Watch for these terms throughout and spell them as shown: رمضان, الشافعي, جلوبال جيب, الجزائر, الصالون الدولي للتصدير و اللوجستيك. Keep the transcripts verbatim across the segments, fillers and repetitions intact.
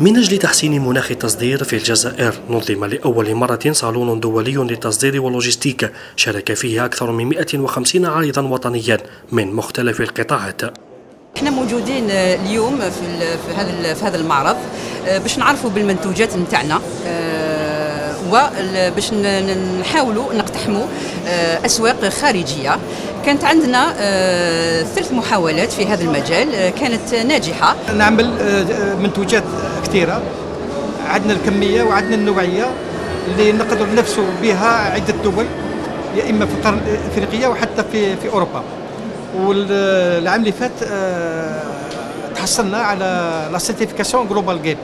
من أجل تحسين مناخ التصدير في الجزائر، نظم لأول مرة صالون دولي للتصدير واللوجستيك شارك فيه أكثر من مئة وخمسين عارضا وطنيا من مختلف القطاعات. احنا موجودين اليوم في هذا في هذا المعرض باش نعرفوا بالمنتوجات نتاعنا، وباش نحاولوا نقتحموا أسواق خارجية. كانت عندنا ثلاث محاولات في هذا المجال كانت ناجحة. نعمل منتوجات كثيرة، عندنا الكمية وعندنا النوعية اللي نقدر ننافسوا بها عدة دول، يا إما في القرن الإفريقية وحتى في في أوروبا. والعام اللي فات تحصلنا على لا سيرتيفيكاسيون جلوبال جيب.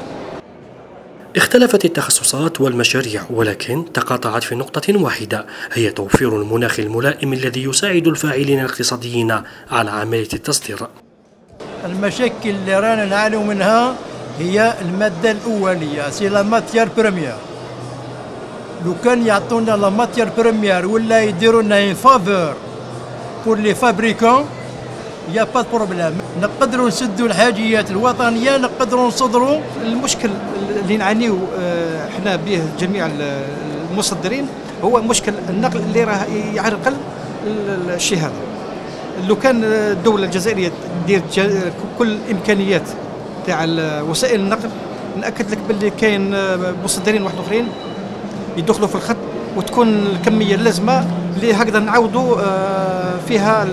اختلفت التخصصات والمشاريع، ولكن تقاطعت في نقطة واحدة، هي توفير المناخ الملائم الذي يساعد الفاعلين الاقتصاديين على عملية التصدير. المشاكل اللي رانا نعانيو منها هي المادة الأولية، سي لا ماتيير بريميير. لو كان يعطونا لا ماتيير بريميير ولا يديروا لنا اون فافور بور لي فابريكون، يا با بروبليم، نقدروا نسدوا الحاجيات الوطنية، نقدروا نصدروا. المشكل اللي نعانيو احنا به جميع المصدرين هو مشكل النقل اللي راه يعرقل الشيء هذا. لو كان الدولة الجزائرية تدير كل إمكانيات تاع وسائل النقل، نأكد لك باللي كاين مصدرين واحد آخرين يدخلوا في الخط وتكون الكمية اللازمة اللي هكذا نعاودوا فيها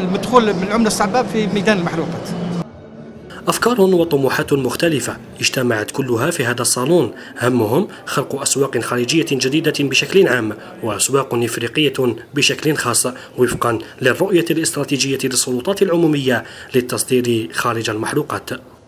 المدخول من العملة الصعبة في ميدان المحروقات. أفكار وطموحات مختلفة اجتمعت كلها في هذا الصالون، همهم خلق أسواق خارجية جديدة بشكل عام وأسواق إفريقية بشكل خاص، وفقا للرؤية الاستراتيجية للسلطات العمومية للتصدير خارج المحروقات.